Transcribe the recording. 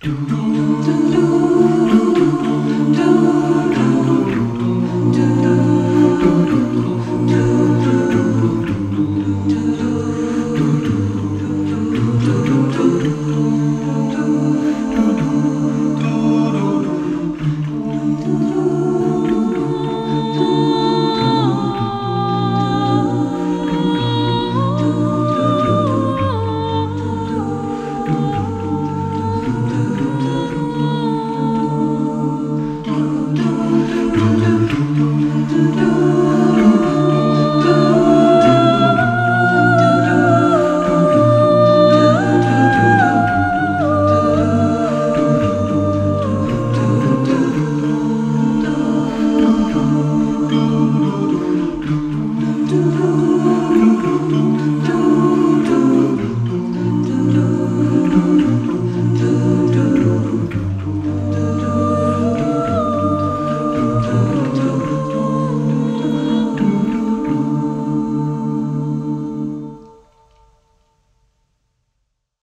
do do do.